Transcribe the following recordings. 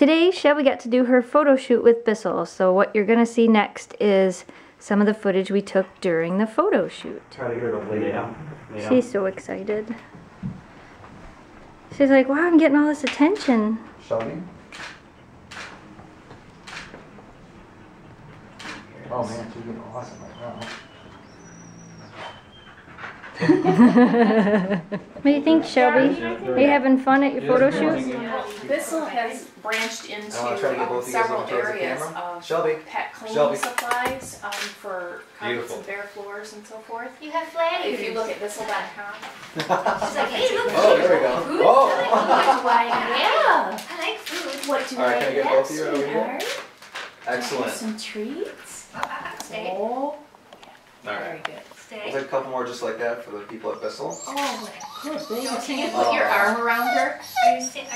Today, Shelby got to do her photo shoot with Bissell, so what you're gonna see next is some of the footage we took during the photo shoot. Try to get her to lay down. She's so excited. She's like, wow, I'm getting all this attention. Shelby? Oh man, she's doing awesome right now. What do you think, Shelby? Are you having fun at your photo shoots? Bissell has branched into several areas of pet cleaning supplies for carpets and bare floors and so forth. You have flaggers. If you look at Bissell.com. She's like, hey, look, there we go. Food. Oh. Yeah. I like food. What do you like? All right, can I get both of you over here? Excellent. Some treats. Oh. All right. Very good. We'll take a couple more just like that for the people at Bissell. Oh, good baby. Can you put your arm around her? Sit.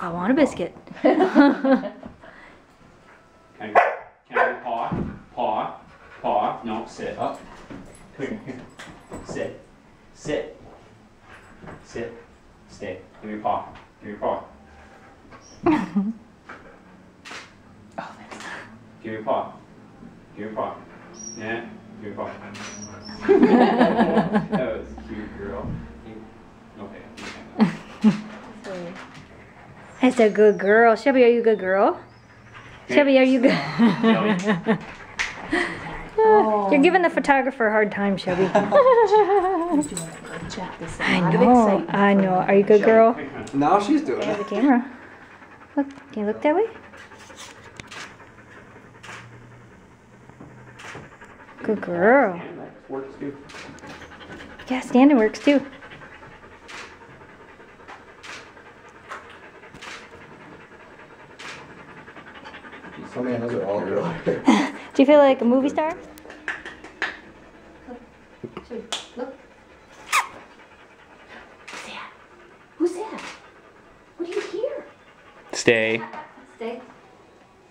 I want a biscuit. Can I paw? No, sit. Up. Come here. Sit. Stay. Give me your paw. Give me your paw. Yeah, give me your paw. That was a cute girl. Okay. That's a good girl. Shelby, are you a good girl? Okay. Shelby, are you good? Oh. You're giving the photographer a hard time, Shelby. You're doing a good job. I know. Are you a good girl? No, she's doing it. I have the camera. Look, can you look that way? Good girl. Yeah, standing works too. Oh man, those are all real. Do you feel like a movie star? Look. Who's that? What do you hear? Stay. You're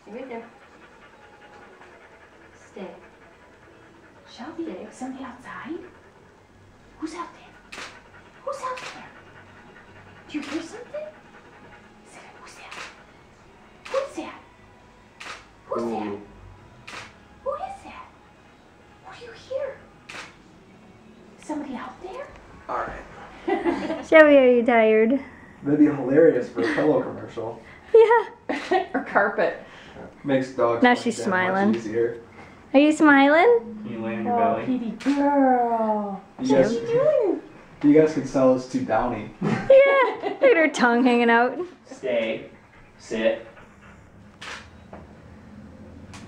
right there. Stay. Shelby, somebody outside? Who's out there? Do you hear something? Who's that? Who is that? What do you hear? Somebody out there? Alright. Shelby, are you tired? That'd be hilarious for a pillow commercial. Yeah. Or carpet. Makes dogs now she's smiling. Much easier. Are you smiling? Can you lay on your belly? Petey girl. What are you doing? You guys can sell us to Downy. Yeah, look at her tongue hanging out. Stay. Sit.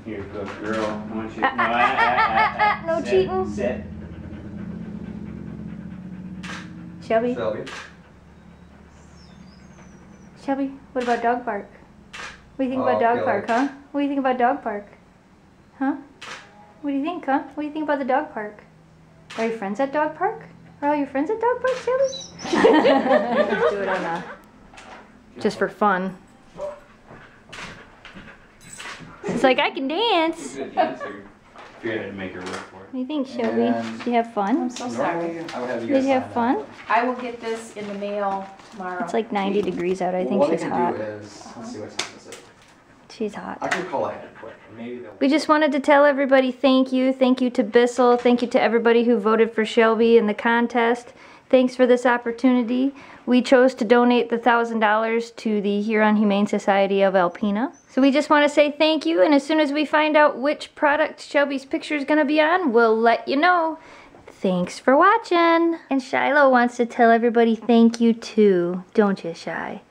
You're a good girl. I want you no cheating. Sit. Shelby, what about dog park? What do you think about dog park, huh? What do you think about the dog park? Are your friends at dog park? Are all your friends at dog park, Shelby? Do it on just for fun. It's like, I can dance. You're a good dancer. Figured I'd make her work for it. What do you think, Shelby? Did you have fun? I'm so sorry. Did you have fun? I will get this in the mail tomorrow. It's like 90 degrees out. I think she's hot. Let's see what time this is. She's hot. I can call ahead quick. We just wanted to tell everybody thank you. Thank you to Bissell. Thank you to everybody who voted for Shelby in the contest. Thanks for this opportunity. We chose to donate the $1,000 to the Huron Humane Society of Alpena. So we just want to say thank you, and as soon as we find out which product Shelby's picture is going to be on, we'll let you know. Thanks for watching. And Shiloh wants to tell everybody thank you too, don't you, Shi?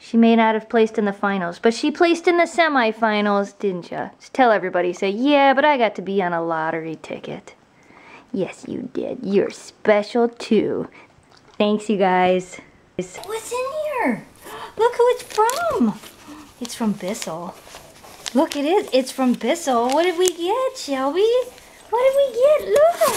She may not have placed in the finals, but she placed in the semifinals, didn't ya? Just tell everybody, say, yeah, but I got to be on a lottery ticket. Yes, you did. You're special, too. Thanks, you guys. What's in here? Look who it's from. It's from Bissell. Look, it is. It's from Bissell. What did we get, Shelby? What did we get? Look.